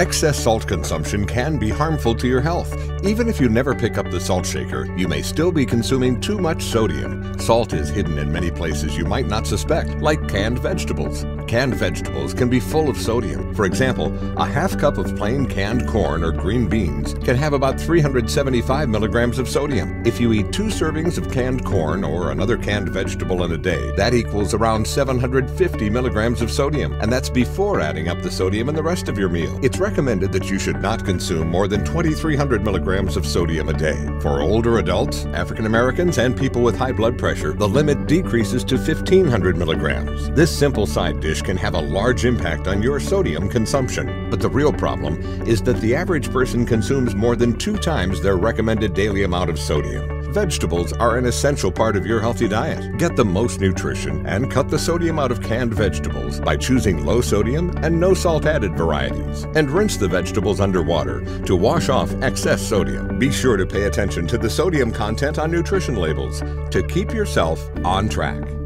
Excess salt consumption can be harmful to your health. Even if you never pick up the salt shaker, you may still be consuming too much sodium. Salt is hidden in many places you might not suspect, like canned vegetables. Canned vegetables can be full of sodium. For example, a half cup of plain canned corn or green beans can have about 375 milligrams of sodium. If you eat 2 servings of canned corn or another canned vegetable in a day, that equals around 750 milligrams of sodium, and that's before adding up the sodium in the rest of your meal. It's recommended that you should not consume more than 2,300 milligrams of sodium a day. For older adults, African Americans, and people with high blood pressure, the limit decreases to 1,500 milligrams. This simple side dish can have a large impact on your sodium consumption. But the real problem is that the average person consumes more than 2 times their recommended daily amount of sodium. Vegetables are an essential part of your healthy diet. Get the most nutrition and cut the sodium out of canned vegetables by choosing low sodium and no salt added varieties. And rinse the vegetables under water to wash off excess sodium. Be sure to pay attention to the sodium content on nutrition labels to keep yourself on track.